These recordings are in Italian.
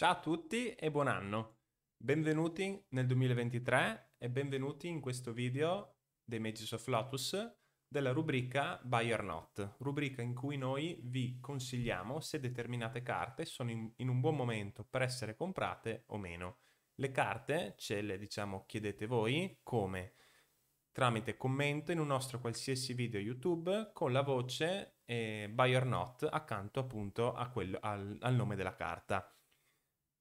Ciao a tutti e buon anno. Benvenuti nel 2023 e benvenuti in questo video dei Mages of Lotus della rubrica Buy or Not, rubrica in cui noi vi consigliamo se determinate carte sono in un buon momento per essere comprate o meno. Le carte ce le chiedete voi come? Tramite commento in un nostro qualsiasi video YouTube con la voce Buy or Not accanto appunto a al nome della carta.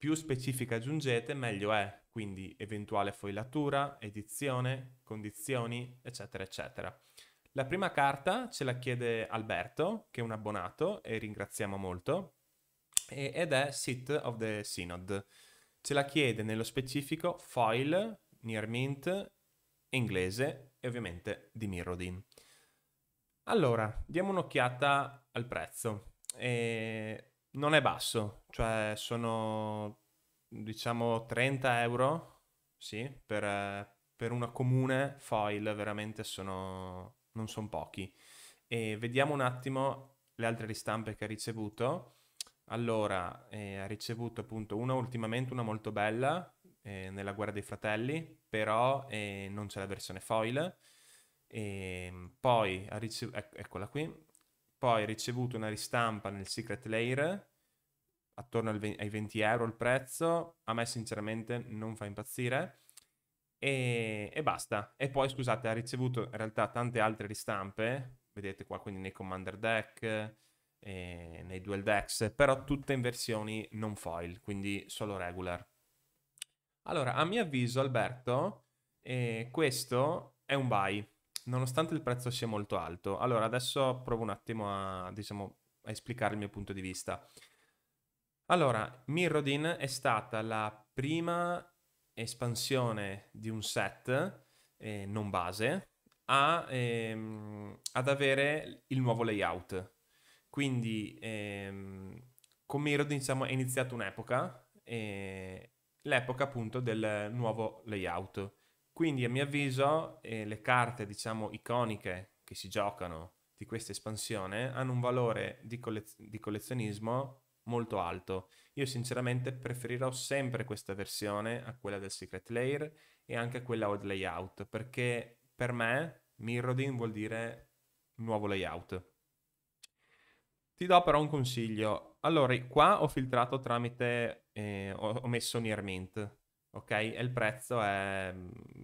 Più specifica aggiungete, meglio è, quindi eventuale foilatura, edizione, condizioni, eccetera, eccetera. La prima carta ce la chiede Alberto, che è un abbonato e ringraziamo molto, ed è Seat of the Synod. Ce la chiede nello specifico foil, near mint, inglese e ovviamente di Mirrodin. Allora, diamo un'occhiata al prezzo. Non è basso, cioè sono 30 euro, sì, per una comune foil veramente non sono pochi. E vediamo un attimo le altre ristampe che ha ricevuto. Allora, ha ricevuto appunto ultimamente una molto bella, nella Guerra dei Fratelli, però non c'è la versione foil. Poi ha ricevuto, eccola qui. Poi ha ricevuto una ristampa nel Secret Lair, attorno ai 20 euro il prezzo, a me sinceramente non fa impazzire, e basta. E poi, scusate, ha ricevuto in realtà tante altre ristampe, vedete qua, quindi nei Commander Deck, nei Duel Decks, però tutte in versioni non foil, quindi solo regular. Allora, a mio avviso, Alberto, questo è un buy, nonostante il prezzo sia molto alto. Allora, adesso provo un attimo a, a esplicare il mio punto di vista. Allora, Mirrodin è stata la prima espansione di un set non base ad avere il nuovo layout. Quindi con Mirrodin è iniziata un'epoca, l'epoca appunto del nuovo layout. Quindi a mio avviso le carte iconiche che si giocano di questa espansione hanno un valore di collezionismo molto alto. Io sinceramente preferirò sempre questa versione a quella del Secret Lair e anche a quella old layout, perché per me Mirrodin vuol dire nuovo layout. Ti do però un consiglio. Allora, qua ho filtrato tramite, ho messo Near Mint. Ok, e il prezzo è,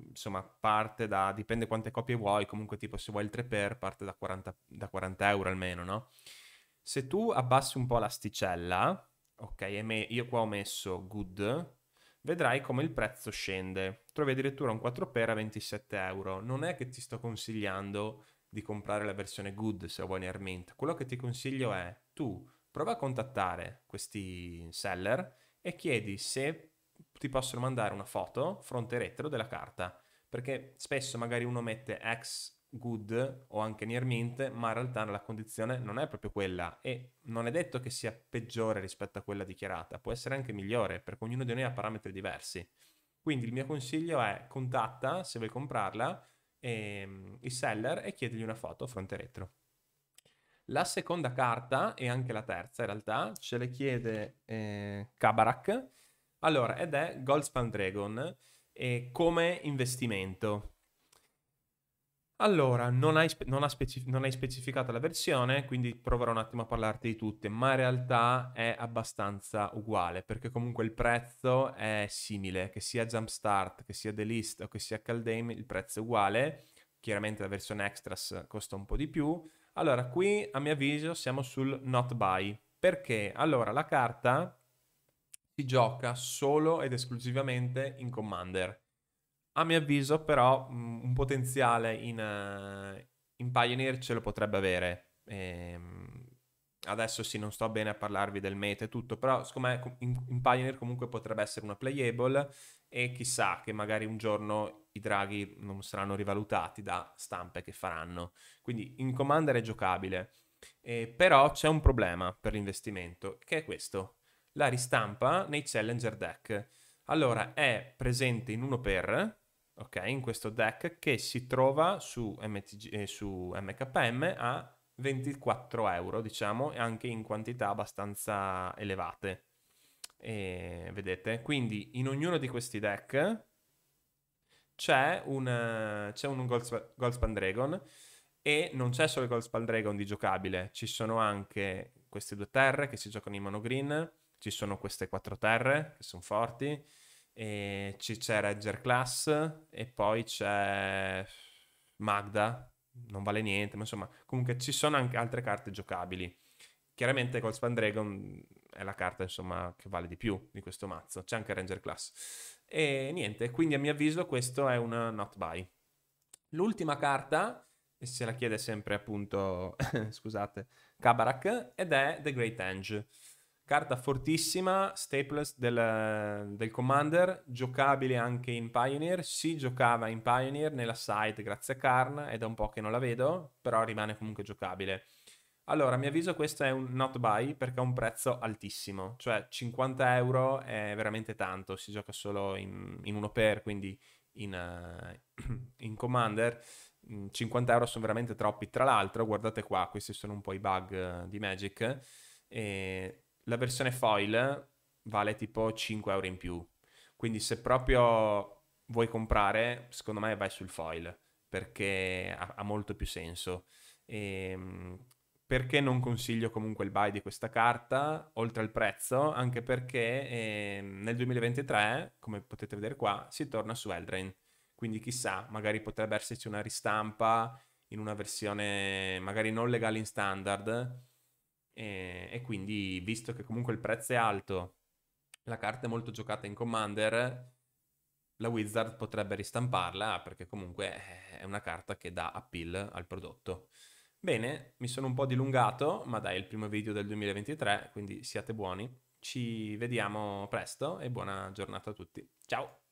insomma, parte da, dipende quante copie vuoi, comunque tipo se vuoi il 3x parte da 40 euro almeno, no? Se tu abbassi un po' l'asticella, ok, io qua ho messo good, vedrai come il prezzo scende, trovi addirittura un 4x a 27 euro, non è che ti sto consigliando di comprare la versione good se vuoi near mint, quello che ti consiglio è tu prova a contattare questi seller e chiedi se ti possono mandare una foto fronte e retro della carta, perché spesso magari uno mette ex good o anche near mint, ma in realtà la condizione non è proprio quella e non è detto che sia peggiore rispetto a quella dichiarata, può essere anche migliore perché ognuno di noi ha parametri diversi. Quindi il mio consiglio è contatta, se vuoi comprarla, i seller e chiedigli una foto fronte e retro. La seconda carta, e anche la terza in realtà, ce le chiede Kabarak. Allora, ed è Goldspan Dragon come investimento. Allora, non hai specificato la versione, quindi proverò un attimo a parlarti di tutte, ma in realtà è abbastanza uguale, perché comunque il prezzo è simile, che sia Jumpstart, che sia The List o che sia Caldame, il prezzo è uguale. Chiaramente la versione Extras costa un po' di più. Allora, qui a mio avviso siamo sul not buy, perché allora la carta si gioca solo ed esclusivamente in Commander. A mio avviso però un potenziale in Pioneer ce lo potrebbe avere. Adesso sì, non sto bene a parlarvi del meta e tutto, però secondo me in Pioneer comunque potrebbe essere una playable e chissà che magari un giorno i draghi non saranno rivalutati da stampe che faranno. Quindi in Commander è giocabile, però c'è un problema per l'investimento, che è questo. La ristampa nei Challenger Deck. Allora, è presente in 1x, ok, in questo deck che si trova su MTG, su MKM a 24 euro, diciamo, e anche in quantità abbastanza elevate. E vedete, quindi in ognuno di questi deck c'è un Goldspan Dragon, e non c'è solo il Goldspan Dragon di giocabile, ci sono anche queste due terre che si giocano in mono green, ci sono queste quattro terre che sono forti, e c'è Ranger Class e poi c'è Magda, non vale niente, ma insomma comunque ci sono anche altre carte giocabili. Chiaramente Goldspan Dragon è la carta, insomma, che vale di più di questo mazzo. C'è anche Ranger Class. E niente, quindi a mio avviso questo è una not buy. L'ultima carta, e se la chiede sempre appunto, scusate, Kabarak, ed è The Great Henge. Carta fortissima, staples del Commander, giocabile anche in Pioneer. Si giocava in Pioneer nella side grazie a Karn, è da un po' che non la vedo, però rimane comunque giocabile. Allora, a mio avviso questo è un not buy perché ha un prezzo altissimo, cioè 50 euro è veramente tanto, si gioca solo in uno per, quindi in Commander 50 euro sono veramente troppi. Tra l'altro, guardate qua, questi sono un po' i bug di Magic, e la versione foil vale tipo 5 euro in più, quindi se proprio vuoi comprare, secondo me vai sul foil, perché ha molto più senso. Perché non consiglio comunque il buy di questa carta, oltre al prezzo? Anche perché nel 2023, come potete vedere qua, si torna su Eldraine. Quindi chissà, magari potrebbe esserci una ristampa in una versione magari non legale in standard. E quindi, visto che comunque il prezzo è alto, la carta è molto giocata in Commander, la Wizard potrebbe ristamparla, perché comunque è una carta che dà appeal al prodotto. Bene, mi sono un po' dilungato, ma dai, è il primo video del 2023, quindi siate buoni. Ci vediamo presto e buona giornata a tutti. Ciao!